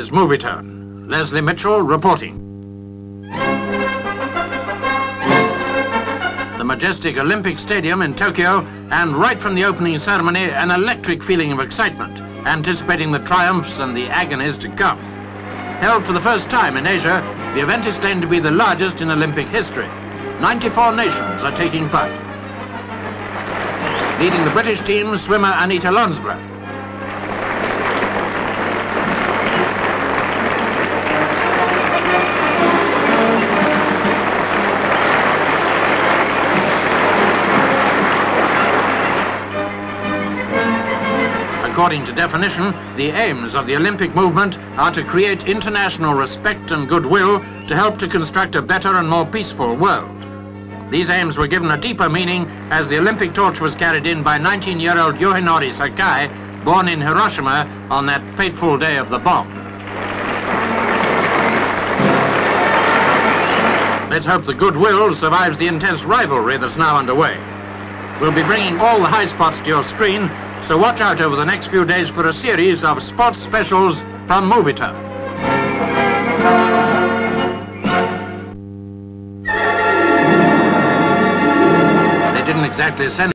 is Movietown. Leslie Mitchell reporting. The majestic Olympic Stadium in Tokyo, and right from the opening ceremony, an electric feeling of excitement, anticipating the triumphs and the agonies to come. Held for the first time in Asia, the event is claimed to be the largest in Olympic history. 94 nations are taking part. Leading the British team, swimmer Anita Lonsborough. According to definition, the aims of the Olympic movement are to create international respect and goodwill to help to construct a better and more peaceful world. These aims were given a deeper meaning as the Olympic torch was carried in by 19-year-old Yohinori Sakai, born in Hiroshima on that fateful day of the bomb. Let's hope the goodwill survives the intense rivalry that's now underway. We'll be bringing all the high spots to your screen, so watch out over the next few days for a series of sports specials from Movietown. They didn't exactly send